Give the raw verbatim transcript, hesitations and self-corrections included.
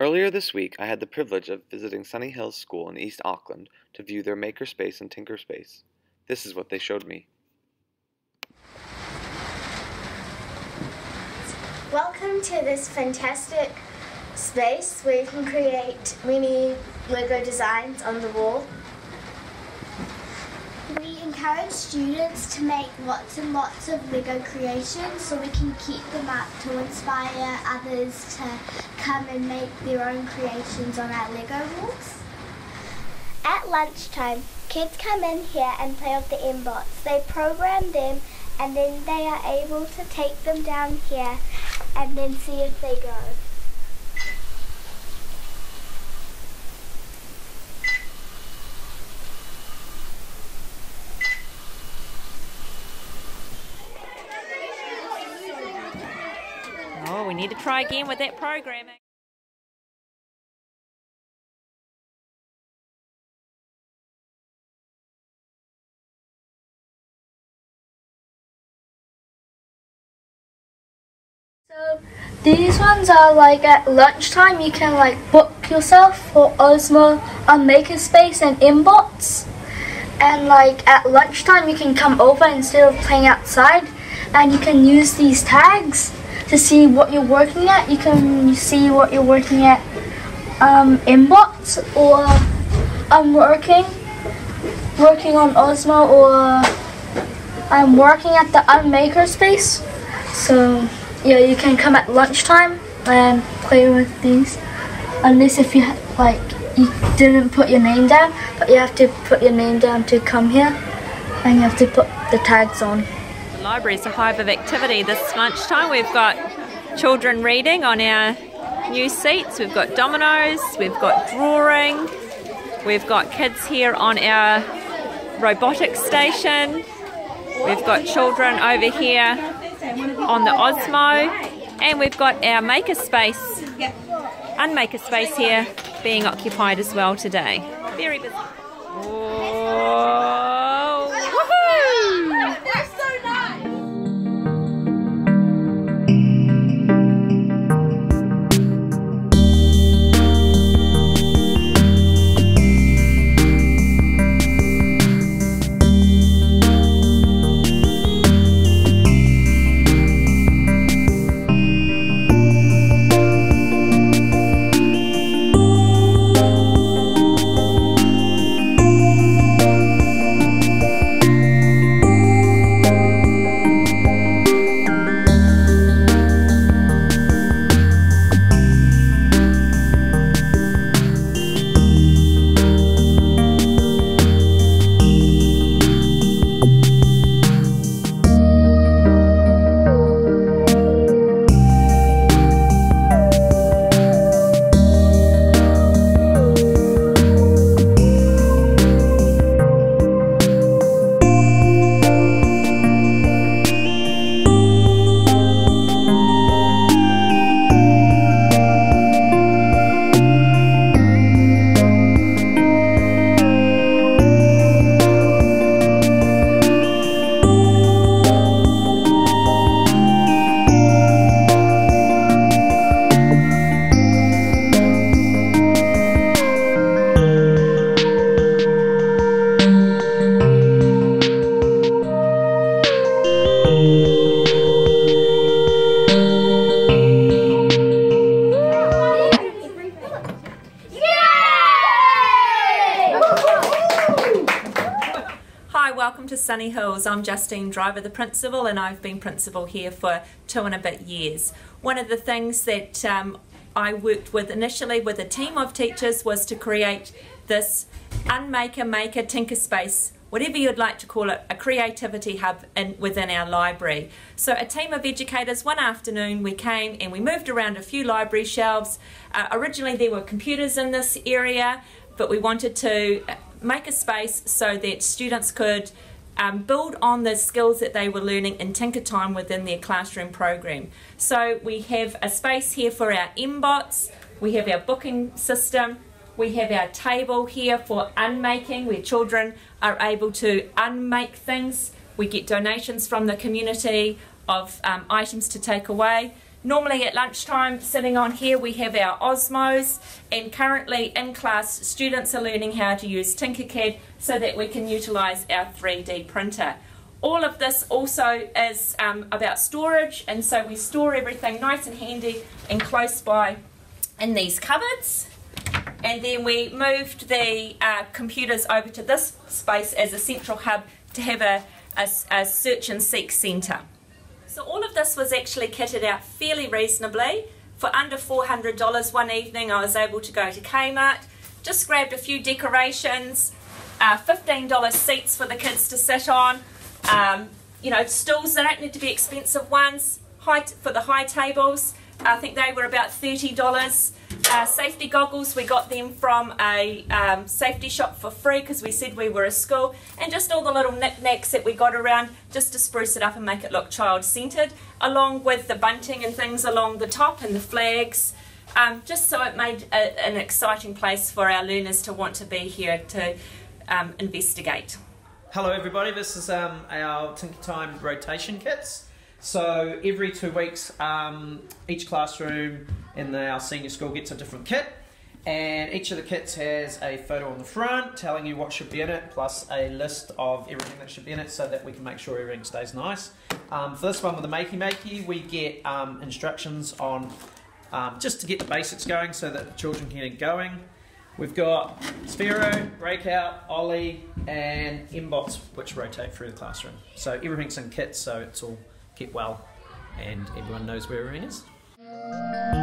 Earlier this week, I had the privilege of visiting Sunnyhills School in East Auckland to view their Makerspace and Tinkerspace. This is what they showed me. Welcome to this fantastic space where you can create many Lego designs on the wall. We encourage students to make lots and lots of Lego creations so we can keep them up to inspire others to come and make their own creations on our Lego walls. At lunchtime, kids come in here and play with the M bots. They program them and then they are able to take them down here and then see if they go. Oh, we need to try again with that programming. So these ones are like at lunchtime, you can like book yourself for Osmo on Makerspace and M bots. And like at lunchtime you can come over instead of playing outside and you can use these tags to see what you're working at. You can see what you're working at um, M bots or I'm working, working on Osmo or I'm working at the Makerspace. So yeah, you can come at lunchtime and play with these, unless if you like you didn't put your name down, but you have to put your name down to come here and you have to put the tags on. The library is a hive of activity. This lunchtime we've got children reading on our new seats, we've got dominoes, we've got drawing, we've got kids here on our robotics station, we've got children over here on the Osmo, and we've got our Makerspace and Makerspace here being occupied as well today. Very busy. Whoa, woohoo! That's so Sunnyhills. I'm Justine Driver, the principal, and I've been principal here for two and a bit years. One of the things that um, I worked with initially with a team of teachers was to create this Unmaker Maker Tinkerspace, whatever you'd like to call it, a creativity hub in, within our library. So a team of educators, one afternoon we came and we moved around a few library shelves. Uh, originally there were computers in this area, but we wanted to make a space so that students could Um, build on the skills that they were learning in Tinker Time within their classroom program. So we have a space here for our M bots, we have our booking system, we have our table here for unmaking where children are able to unmake things We get donations from the community of um, items to take away. Normally at lunchtime, sitting on here, we have our Osmos, and currently in class, students are learning how to use Tinkercad so that we can utilise our three D printer. All of this also is um, about storage, and so we store everything nice and handy and close by in these cupboards. And then we moved the uh, computers over to this space as a central hub to have a, a, a search and seek centre. So all of this was actually kitted out fairly reasonably. For under four hundred dollars one evening, I was able to go to Kmart, just grabbed a few decorations, uh, fifteen dollar seats for the kids to sit on, um, you know, stools, they don't need to be expensive ones, high t for the high tables, I think they were about thirty dollars. Uh, safety goggles, we got them from a um, safety shop for free because we said we were a school, and just all the little knickknacks that we got around just to spruce it up and make it look child-centred, along with the bunting and things along the top and the flags, um, just so it made a, an exciting place for our learners to want to be here to um, investigate. Hello everybody, this is um, our Tinker Time rotation kits. So every two weeks, um, each classroom in our senior school gets a different kit, and each of the kits has a photo on the front telling you what should be in it, plus a list of everything that should be in it so that we can make sure everything stays nice. Um, for this one with the Makey Makey, we get um, instructions on um, just to get the basics going so that the children can get going. We've got Sphero, Breakout, Ollie, and M B O Ts, which rotate through the classroom. So everything's in kits, so it's all keep well, and everyone knows where everything is.